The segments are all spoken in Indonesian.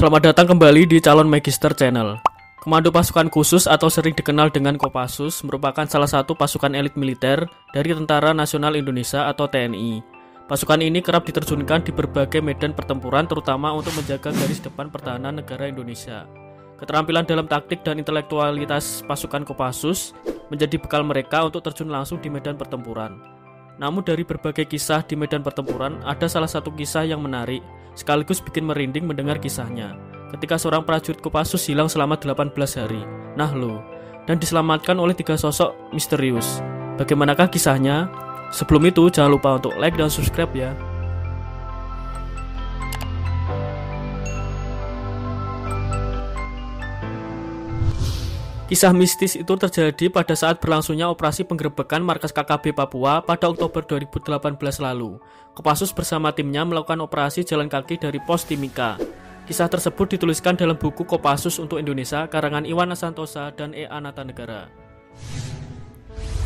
Selamat datang kembali di Calon Magister Channel. Komando Pasukan Khusus atau sering dikenal dengan Kopassus merupakan salah satu pasukan elit militer dari Tentara Nasional Indonesia atau TNI. Pasukan ini kerap diterjunkan di berbagai medan pertempuran terutama untuk menjaga garis depan pertahanan negara Indonesia. Keterampilan dalam taktik dan intelektualitas pasukan Kopassus menjadi bekal mereka untuk terjun langsung di medan pertempuran. Namun dari berbagai kisah di medan pertempuran, ada salah satu kisah yang menarik sekaligus bikin merinding mendengar kisahnya. Ketika seorang prajurit Kopassus hilang selama 18 hari. Nah lo, dan diselamatkan oleh 3 sosok misterius. Bagaimanakah kisahnya? Sebelum itu jangan lupa untuk like dan subscribe ya. Kisah mistis itu terjadi pada saat berlangsungnya operasi penggerebekan markas KKB Papua pada Oktober 2018 lalu. Kopassus bersama timnya melakukan operasi jalan kaki dari pos Timika. Kisah tersebut dituliskan dalam buku Kopassus untuk Indonesia karangan Iwan Santosa dan E Anatanegara.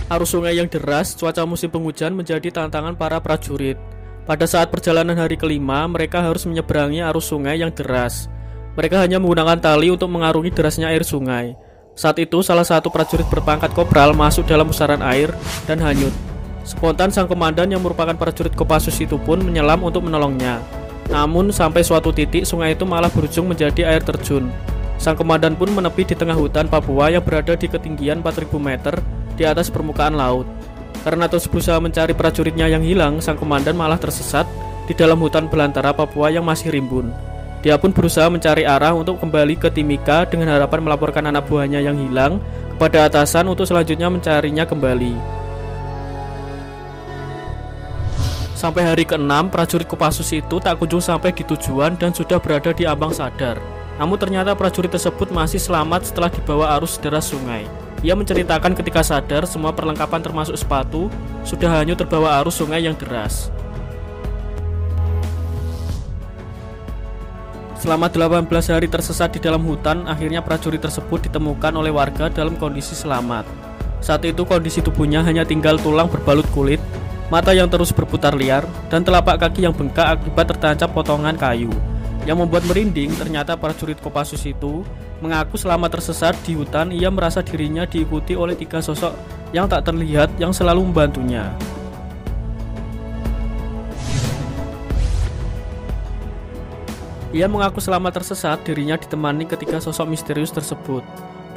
Arus sungai yang deras, cuaca musim penghujan menjadi tantangan para prajurit. Pada saat perjalanan hari kelima, mereka harus menyeberangi arus sungai yang deras. Mereka hanya menggunakan tali untuk mengarungi derasnya air sungai. Saat itu salah satu prajurit berpangkat kopral masuk dalam pusaran air dan hanyut. Spontan sang komandan yang merupakan prajurit Kopassus itu pun menyelam untuk menolongnya. Namun sampai suatu titik sungai itu malah berujung menjadi air terjun. Sang komandan pun menepi di tengah hutan Papua yang berada di ketinggian 4000 meter di atas permukaan laut. Karena terus berusaha mencari prajuritnya yang hilang, sang komandan malah tersesat di dalam hutan belantara Papua yang masih rimbun. Dia pun berusaha mencari arah untuk kembali ke Timika dengan harapan melaporkan anak buahnya yang hilang kepada atasan untuk selanjutnya mencarinya kembali. Sampai hari ke-6, prajurit Kopassus itu tak kunjung sampai di tujuan dan sudah berada di ambang sadar. Namun ternyata prajurit tersebut masih selamat setelah dibawa arus deras sungai. Ia menceritakan ketika sadar, semua perlengkapan termasuk sepatu sudah hanyut terbawa arus sungai yang deras. Selama 18 hari tersesat di dalam hutan, akhirnya prajurit tersebut ditemukan oleh warga dalam kondisi selamat. Saat itu kondisi tubuhnya hanya tinggal tulang berbalut kulit, mata yang terus berputar liar, dan telapak kaki yang bengkak akibat tertancap potongan kayu. Yang membuat merinding, ternyata prajurit Kopassus itu mengaku selama tersesat di hutan ia merasa dirinya diikuti oleh 3 sosok yang tak terlihat yang selalu membantunya. Ia mengaku selama tersesat dirinya ditemani ketiga sosok misterius tersebut.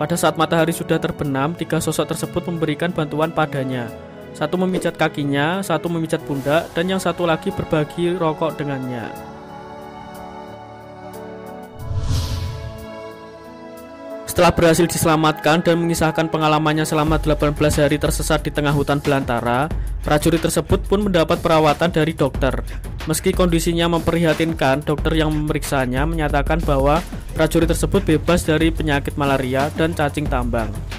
Pada saat matahari sudah terbenam, 3 sosok tersebut memberikan bantuan padanya. Satu memijat kakinya, satu memijat pundak, dan yang satu lagi berbagi rokok dengannya. Setelah berhasil diselamatkan dan mengisahkan pengalamannya selama 18 hari tersesat di tengah hutan belantara, prajurit tersebut pun mendapat perawatan dari dokter. Meski kondisinya memprihatinkan, dokter yang memeriksanya menyatakan bahwa prajurit tersebut bebas dari penyakit malaria dan cacing tambang.